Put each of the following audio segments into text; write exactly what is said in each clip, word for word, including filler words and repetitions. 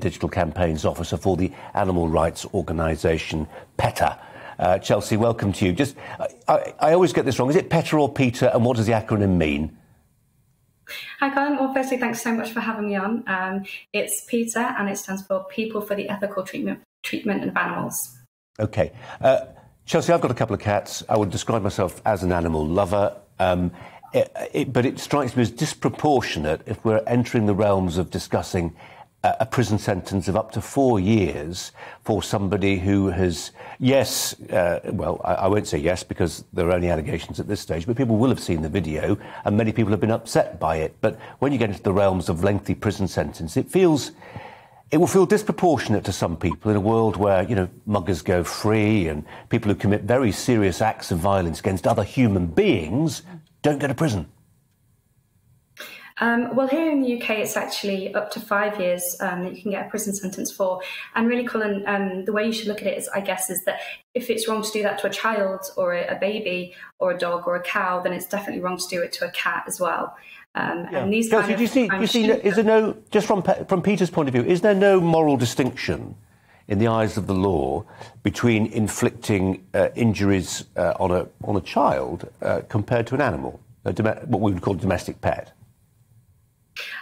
Digital Campaigns Officer for the animal rights organisation PETA. Uh, Chelsea, welcome to you. Just, I, I always get this wrong. Is it PETA or PETA, and what does the acronym mean? Hi, Colin. Well, firstly, thanks so much for having me on. Um, it's PETA, and it stands for People for the Ethical Treatment, Treatment of Animals. OK. Uh, Chelsea, I've got a couple of cats. I would describe myself as an animal lover, um, it, it, but it strikes me as disproportionate if we're entering the realms of discussing a prison sentence of up to four years for somebody who has, yes, uh, well, I, I won't say yes because there are only allegations at this stage, but people will have seen the video and many people have been upset by it. But when you get into the realms of lengthy prison sentence, it feels, it will feel disproportionate to some people in a world where, you know, muggers go free and people who commit very serious acts of violence against other human beings don't go to prison. Um, well, here in the U K, it's actually up to five years um, that you can get a prison sentence for. And really, Colin, um, the way you should look at it is, I guess, is that if it's wrong to do that to a child or a, a baby or a dog or a cow, then it's definitely wrong to do it to a cat as well. Um, yeah. And these Kelsey, kind of, do you see? Do you see? Is there no, just from from Peter's point of view, is there no moral distinction in the eyes of the law between inflicting uh, injuries uh, on a on a child uh, compared to an animal, a what we would call a domestic pet?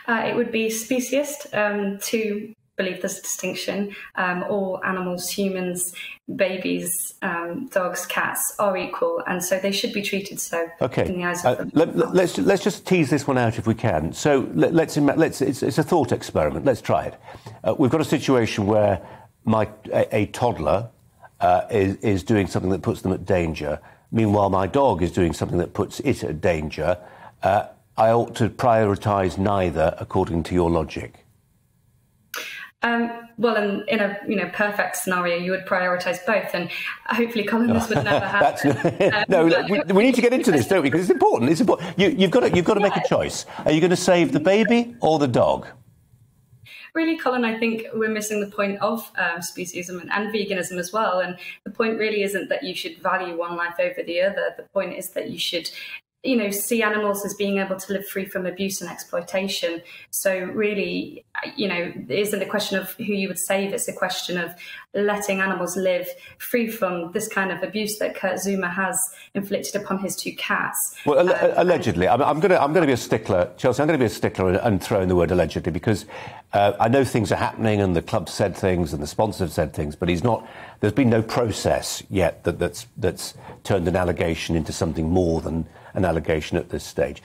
Uh, it would be speciesist um, to believe this distinction. Um, all animals, humans, babies, um, dogs, cats are equal, and so they should be treated so. Okay. In the eyes of uh, them. Let, let's let's just tease this one out if we can. So let, let's let's it's, it's a thought experiment. Let's try it. Uh, we've got a situation where my a, a toddler uh, is is doing something that puts them at danger. Meanwhile, my dog is doing something that puts it at danger. Uh, I ought to prioritise neither, according to your logic. Um, well, in, in a you know perfect scenario, you would prioritise both, and hopefully, Colin, this would never happen. um, no, we, we need to get into this, don't we? Because it's important. It's important. You, you've got to, you've got to yeah. make a choice. Are you going to save the baby or the dog? Really, Colin, I think we're missing the point of um, speciesism and, and veganism as well. And the point really isn't that you should value one life over the other. The point is that you should, you know, see animals as being able to live free from abuse and exploitation. So really, you know, it isn't a question of who you would save, it's a question of letting animals live free from this kind of abuse that Kurt Zouma has inflicted upon his two cats. Well, um, allegedly, I'm, I'm going to I'm going to be a stickler, Chelsea, I'm going to be a stickler and, and throw in the word allegedly, because uh, I know things are happening and the club said things and the sponsor said things, but he's not, there's been no process yet that, that's, that's turned an allegation into something more than an allegation at this stage.